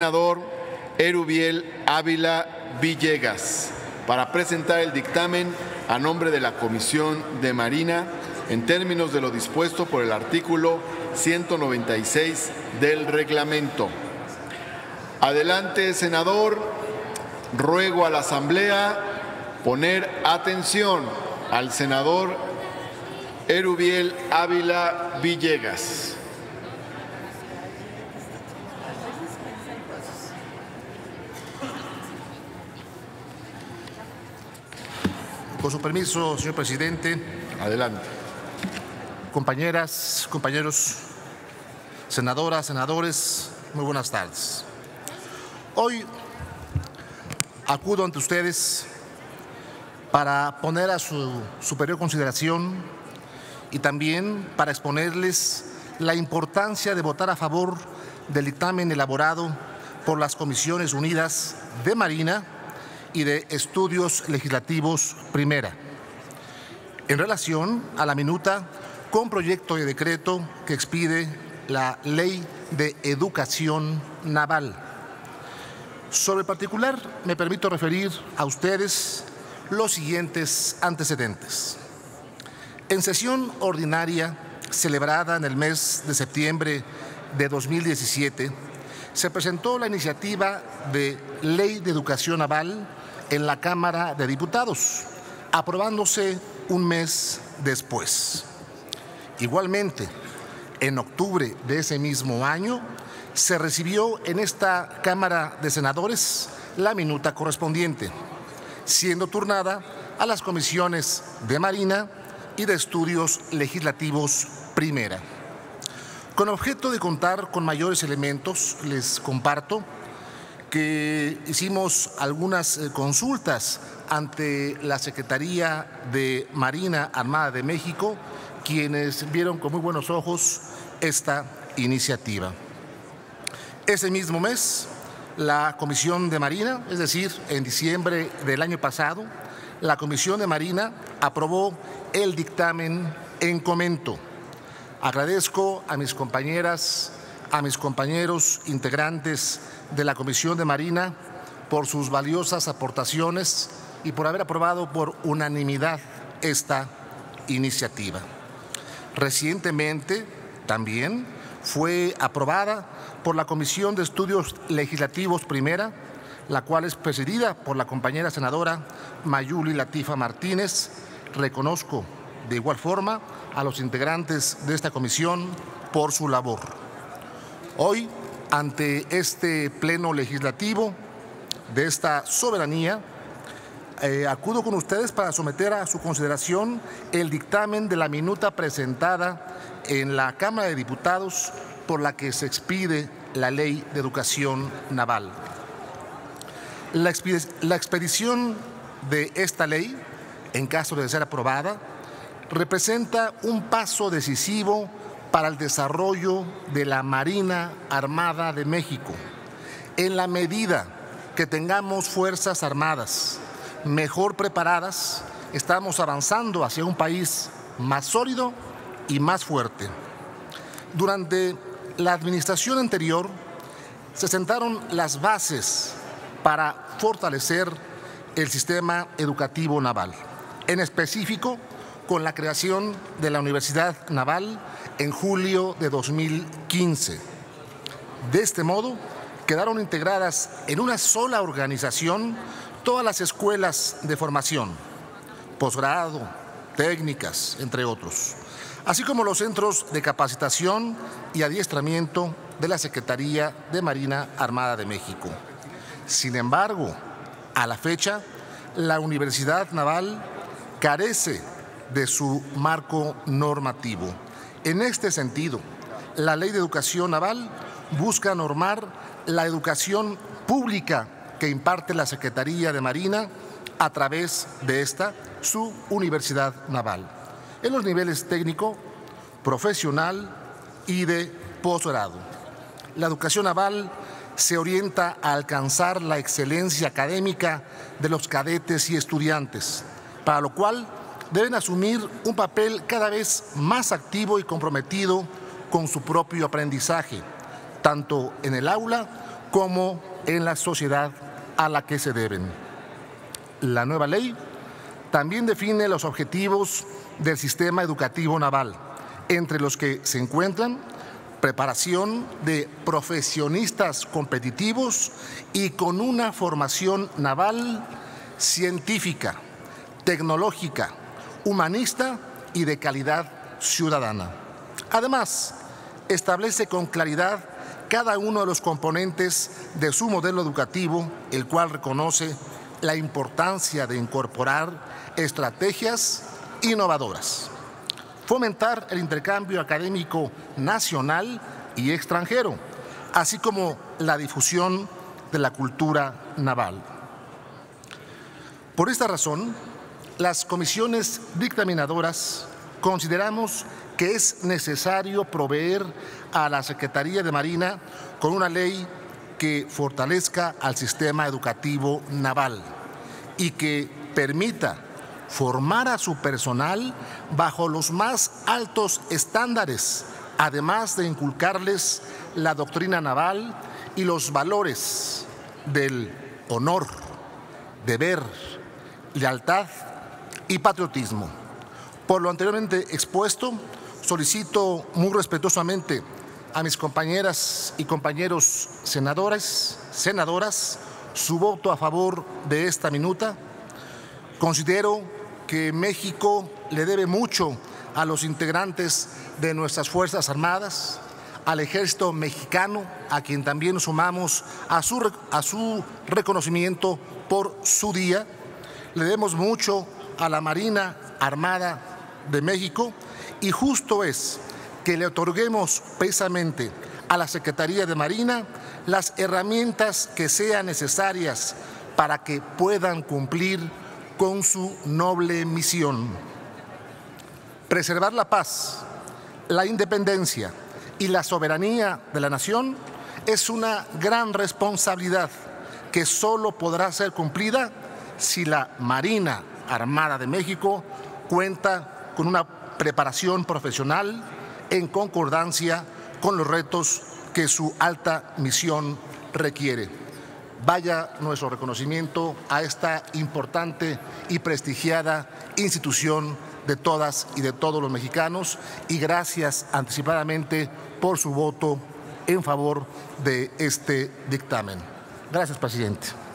Senador Eruviel Ávila Villegas, para presentar el dictamen a nombre de la Comisión de Marina en términos de lo dispuesto por el artículo 196 del reglamento. Adelante, senador. Ruego a la Asamblea poner atención al senador Eruviel Ávila Villegas. Con su permiso, señor presidente. Adelante. Compañeras, compañeros, senadoras, senadores, muy buenas tardes. Hoy acudo ante ustedes para poner a su superior consideración y también para exponerles la importancia de votar a favor del dictamen elaborado por las Comisiones Unidas de Marina y de Estudios Legislativos Primera, en relación a la minuta con proyecto de decreto que expide la Ley de Educación Naval. Sobre el particular, me permito referir a ustedes los siguientes antecedentes. En sesión ordinaria celebrada en el mes de septiembre de 2017, se presentó la iniciativa de Ley de Educación Naval en la Cámara de Diputados, aprobándose un mes después. Igualmente, en octubre de ese mismo año, se recibió en esta Cámara de Senadores la minuta correspondiente, siendo turnada a las Comisiones de Marina y de Estudios Legislativos Primera. Con objeto de contar con mayores elementos, les comparto que hicimos algunas consultas ante la Secretaría de Marina Armada de México, quienes vieron con muy buenos ojos esta iniciativa. Ese mismo mes, la Comisión de Marina, es decir, en diciembre del año pasado, la Comisión de Marina aprobó el dictamen en comento. Agradezco a mis compañeras, a mis compañeros integrantes de la Comisión de Marina por sus valiosas aportaciones y por haber aprobado por unanimidad esta iniciativa. Recientemente también fue aprobada por la Comisión de Estudios Legislativos Primera, la cual es presidida por la compañera senadora Mayuli Latifa Martínez. Reconozco de igual forma a los integrantes de esta comisión por su labor. Hoy, ante este pleno legislativo de esta soberanía, acudo con ustedes para someter a su consideración el dictamen de la minuta presentada en la Cámara de Diputados por la que se expide la Ley de Educación Naval. La expedición de esta ley, en caso de ser aprobada, representa un paso decisivo para el desarrollo de la Marina Armada de México. En la medida que tengamos fuerzas armadas mejor preparadas, estamos avanzando hacia un país más sólido y más fuerte. Durante la administración anterior, se sentaron las bases para fortalecer el sistema educativo naval, en específico con la creación de la Universidad Naval en julio de 2015. De este modo, quedaron integradas en una sola organización todas las escuelas de formación, posgrado, técnicas, entre otros, así como los centros de capacitación y adiestramiento de la Secretaría de Marina Armada de México. Sin embargo, a la fecha, la Universidad Naval carece de su marco normativo. En este sentido, la Ley de Educación Naval busca normar la educación pública que imparte la Secretaría de Marina a través de esta, su Universidad Naval, en los niveles técnico, profesional y de posgrado. La educación naval se orienta a alcanzar la excelencia académica de los cadetes y estudiantes, para lo cual deben asumir un papel cada vez más activo y comprometido con su propio aprendizaje, tanto en el aula como en la sociedad a la que se deben. La nueva ley también define los objetivos del sistema educativo naval, entre los que se encuentran preparación de profesionistas competitivos y con una formación naval científica, tecnológica, humanista y de calidad ciudadana. Además, establece con claridad cada uno de los componentes de su modelo educativo, el cual reconoce la importancia de incorporar estrategias innovadoras, fomentar el intercambio académico nacional y extranjero, así como la difusión de la cultura naval. Por esta razón, las comisiones dictaminadoras consideramos que es necesario proveer a la Secretaría de Marina con una ley que fortalezca al sistema educativo naval y que permita formar a su personal bajo los más altos estándares, además de inculcarles la doctrina naval y los valores del honor, deber, lealtad y patriotismo. Por lo anteriormente expuesto, solicito muy respetuosamente a mis compañeras y compañeros senadoras, su voto a favor de esta minuta. Considero que México le debe mucho a los integrantes de nuestras Fuerzas Armadas, al Ejército mexicano, a quien también sumamos a su reconocimiento por su día. Le debemos mucho a la Marina Armada de México y justo es que le otorguemos precisamente a la Secretaría de Marina las herramientas que sean necesarias para que puedan cumplir con su noble misión. Preservar la paz, la independencia y la soberanía de la nación es una gran responsabilidad que solo podrá ser cumplida si la Marina Armada de México cuenta con una preparación profesional en concordancia con los retos que su alta misión requiere. Vaya nuestro reconocimiento a esta importante y prestigiada institución de todas y de todos los mexicanos y gracias anticipadamente por su voto en favor de este dictamen. Gracias, presidente.